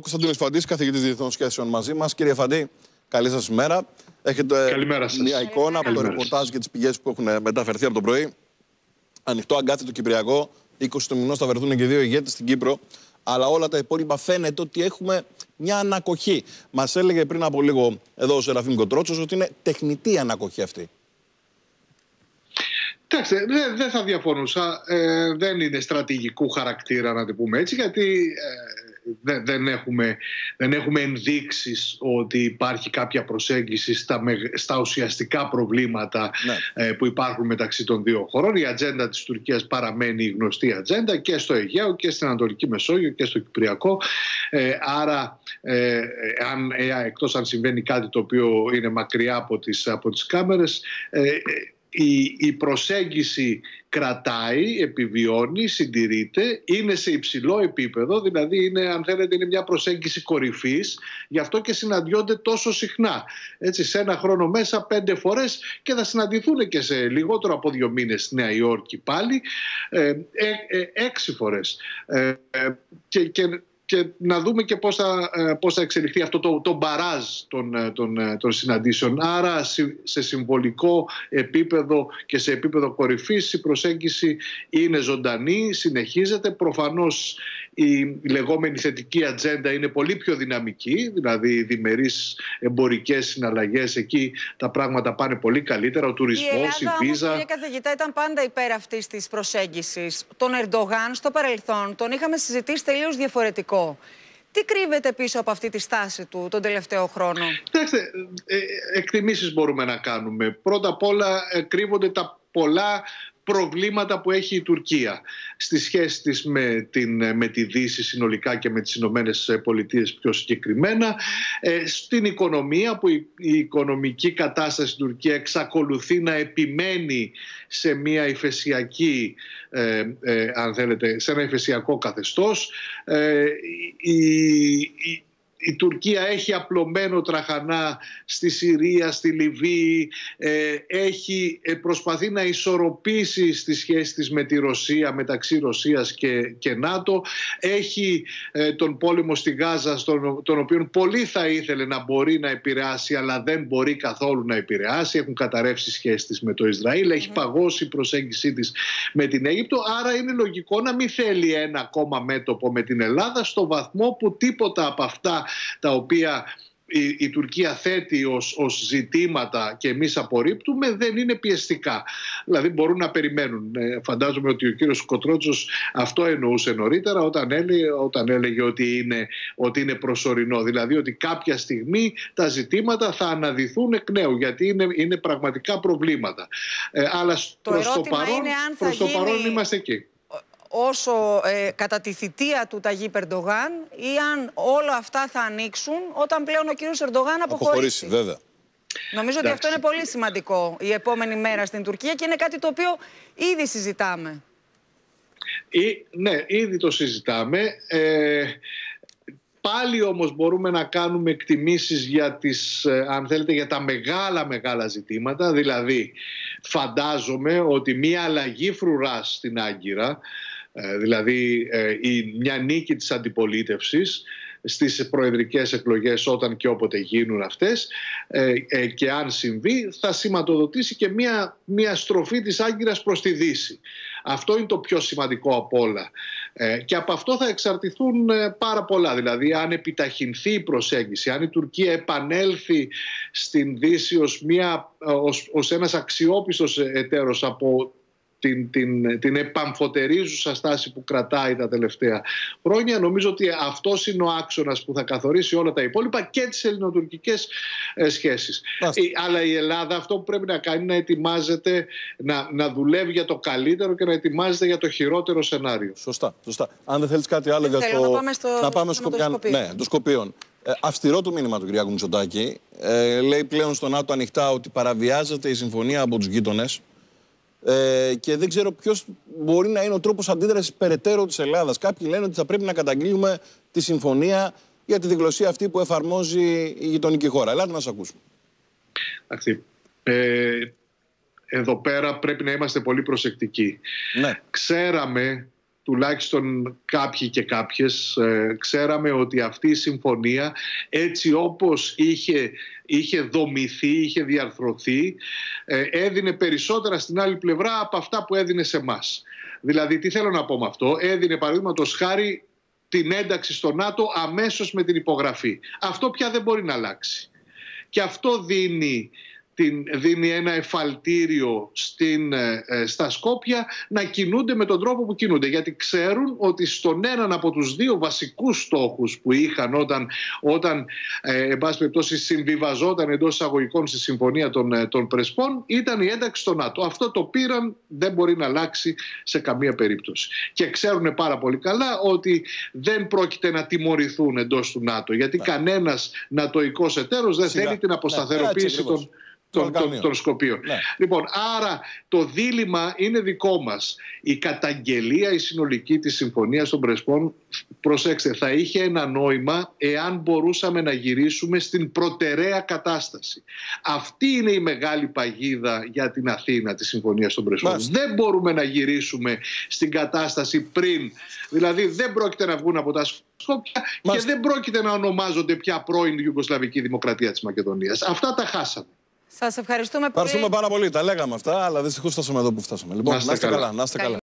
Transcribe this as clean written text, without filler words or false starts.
Κωνσταντίνος Φαντής, καθηγητής διεθνών σχέσεων, μαζί μας. Κύριε Φαντή, καλή σας ημέρα. Έχετε μια εικόνα από το ρεπορτάζ και τις πηγές που έχουν μεταφερθεί από το πρωί. Ανοιχτό αγκάθι το Κυπριακό. 20 του μηνός θα βρεθούν και δύο ηγέτες στην Κύπρο. Αλλά όλα τα υπόλοιπα φαίνεται ότι έχουμε μια ανακοχή. Μας έλεγε πριν από λίγο εδώ ο Σεραφήμ Κοτρότσος ότι είναι τεχνητή ανακοχή αυτή. Κοιτάξτε, δεν θα διαφωνούσα. Δεν είναι στρατηγικού χαρακτήρα, να το πούμε έτσι, γιατί δεν έχουμε ενδείξεις ότι υπάρχει κάποια προσέγγιση στα ουσιαστικά προβλήματα, ναι, που υπάρχουν μεταξύ των δύο χωρών. Η ατζέντα της Τουρκίας παραμένει η γνωστή ατζέντα και στο Αιγαίο και στην Ανατολική Μεσόγειο και στο Κυπριακό. Άρα, εκτός αν συμβαίνει κάτι το οποίο είναι μακριά από τις κάμερες, η προσέγγιση κρατάει, επιβιώνει, συντηρείται, είναι σε υψηλό επίπεδο, δηλαδή είναι, αν θέλετε, είναι μια προσέγγιση κορυφής, γι' αυτό και συναντιόνται τόσο συχνά. Έτσι, σε ένα χρόνο μέσα 5 φορές, και θα συναντηθούν και σε λιγότερο από 2 μήνες στη Νέα Υόρκη πάλι 6 φορές. Και να δούμε και πώς θα εξελιχθεί αυτό το μπαράζ των συναντήσεων. Άρα σε συμβολικό επίπεδο και σε επίπεδο κορυφής η προσέγγιση είναι ζωντανή, συνεχίζεται. Προφανώς η λεγόμενη θετική ατζέντα είναι πολύ πιο δυναμική, δηλαδή διμερείς εμπορικές συναλλαγές, εκεί τα πράγματα πάνε πολύ καλύτερα, ο τουρισμός, η βίζα. Η Ελλάδα, καθηγητά, ήταν πάντα υπέρ αυτής της προσέγγισης. Τον Ερντογάν στο παρελθόν τον είχαμε συζητήσει τελείως διαφορετικό. Τι κρύβεται πίσω από αυτή τη στάση του τον τελευταίο χρόνο? Κοιτάξτε, εκτιμήσεις μπορούμε να κάνουμε. Πρώτα απ' όλα κρύβονται τα πολλά προβλήματα που έχει η Τουρκία στη σχέση της με τη Δύση συνολικά και με τις Ηνωμένες Πολιτείες πιο συγκεκριμένα, στην οικονομία, που η οικονομική κατάσταση στην Τουρκία εξακολουθεί να επιμένει σε μια υφεσιακή, αν θέλετε, σε ένα υφεσιακό καθεστώς. Η Τουρκία έχει απλωμένο τραχανά στη Συρία, στη Λιβύη, έχει προσπαθεί να ισορροπήσει στη σχέση της με τη Ρωσία, μεταξύ Ρωσίας και ΝΑΤΟ. Έχει τον πόλεμο στη Γάζα, τον οποίο πολύ θα ήθελε να μπορεί να επηρεάσει, αλλά δεν μπορεί καθόλου να επηρεάσει. Έχουν καταρρεύσει σχέσεις της με το Ισραήλ, έχει παγώσει η προσέγγιση της με την Αίγυπτο. Άρα είναι λογικό να μην θέλει ένα ακόμα μέτωπο με την Ελλάδα, στο βαθμό που τίποτα από αυτά τα οποία η Τουρκία θέτει ως ζητήματα και εμείς απορρίπτουμε, δεν είναι πιεστικά. Δηλαδή μπορούν να περιμένουν. Φαντάζομαι ότι ο κύριος Κοτρότσος αυτό εννοούσε νωρίτερα όταν έλεγε ότι είναι προσωρινό. Δηλαδή ότι κάποια στιγμή τα ζητήματα θα αναδυθούν εκ νέου, γιατί είναι πραγματικά προβλήματα. Αλλά προς το παρόν είμαστε εκεί. Όσο κατά τη θητεία του Ταγίπ Ερντογάν, ή αν όλα αυτά θα ανοίξουν όταν πλέον ο κύριος Ερντογάν αποχωρήσει. Βέβαια. Νομίζω ότι αυτό είναι πολύ σημαντικό η επόμενη μέρα στην Τουρκία και είναι κάτι το οποίο ήδη συζητάμε. Ναι, ήδη το συζητάμε. Πάλι όμως μπορούμε να κάνουμε εκτιμήσεις για τα μεγάλα ζητήματα. Δηλαδή φαντάζομαι ότι μία αλλαγή φρουράς στην Άγκυρα, δηλαδή μια νίκη της αντιπολίτευσης στις προεδρικές εκλογές, όταν και όποτε γίνουν αυτές, και αν συμβεί, θα σηματοδοτήσει και μια στροφή της Άγκυρας προς τη Δύση. Αυτό είναι το πιο σημαντικό από όλα. Και από αυτό θα εξαρτηθούν πάρα πολλά. Δηλαδή, αν επιταχυνθεί η προσέγγιση, αν η Τουρκία επανέλθει στην Δύση ως ένας αξιόπιστος εταίρος από την επαμφωτερίζουσα στάση που κρατάει τα τελευταία χρόνια, νομίζω ότι αυτός είναι ο άξονας που θα καθορίσει όλα τα υπόλοιπα και τις ελληνοτουρκικές σχέσεις. Αλλά η Ελλάδα αυτό που πρέπει να κάνει είναι να ετοιμάζεται, να δουλεύει για το καλύτερο και να ετοιμάζεται για το χειρότερο σενάριο. Σωστά. Αν δεν θέλεις κάτι άλλο για το... Να πάμε των Σκοπίων. Αυστηρό το μήνυμα του Κυριάκου Μητσοτάκη. Λέει πλέον στο ΝΑΤΟ ανοιχτά ότι παραβιάζεται η συμφωνία από τους γείτονες. Και δεν ξέρω ποιος μπορεί να είναι ο τρόπος αντίδρασης περαιτέρω της Ελλάδας. Κάποιοι λένε ότι θα πρέπει να καταγγείλουμε τη συμφωνία για τη διγλωσία αυτή που εφαρμόζει η γειτονική χώρα. Ελάτε να σας ακούσουμε. Εδώ πέρα πρέπει να είμαστε πολύ προσεκτικοί. Ναι. Ξέραμε τουλάχιστον κάποιοι και κάποιες ξέραμε ότι αυτή η συμφωνία έτσι όπως είχε δομηθεί, είχε διαρθρωθεί, έδινε περισσότερα στην άλλη πλευρά από αυτά που έδινε σε εμάς. Δηλαδή τι θέλω να πω με αυτό, έδινε παραδείγματος χάρη την ένταξη στο ΝΑΤΟ αμέσως με την υπογραφή. Αυτό πια δεν μπορεί να αλλάξει. Και αυτό δίνει ένα εφαλτήριο στα Σκόπια να κινούνται με τον τρόπο που κινούνται, γιατί ξέρουν ότι στον έναν από τους δύο βασικούς στόχους που είχαν όταν εν πάση περιπτώσει συμβιβαζόταν εντός εισαγωγικών στη Συμφωνία των Πρεσπών ήταν η ένταξη στο ΝΑΤΟ. Αυτό το πήραν, δεν μπορεί να αλλάξει σε καμία περίπτωση. Και ξέρουν πάρα πολύ καλά ότι δεν πρόκειται να τιμωρηθούν εντός του ΝΑΤΟ, γιατί κανένας νατοϊκός εταίρος δεν θέλει την αποσταθεροποίηση των Σκοπίων. Ναι. Λοιπόν, άρα το δίλημμα είναι δικό μας. Η καταγγελία, η συνολική της Συμφωνίας των Πρεσπών, προσέξτε, θα είχε ένα νόημα εάν μπορούσαμε να γυρίσουμε στην προτεραία κατάσταση. Αυτή είναι η μεγάλη παγίδα για την Αθήνα της Συμφωνίας των Πρεσπών. Μάλιστα. Δεν μπορούμε να γυρίσουμε στην κατάσταση πριν. Δηλαδή δεν πρόκειται να βγουν από τα Σκόπια και δεν πρόκειται να ονομάζονται πια πρώην Ιουγκοσλαβική Δημοκρατία της Μακεδονίας. Αυτά τα χάσαμε. Σας ευχαριστούμε πολύ. Τα λέγαμε αυτά, αλλά δυστυχώς φτάσαμε εδώ που φτάσαμε. Λοιπόν, να είστε καλά.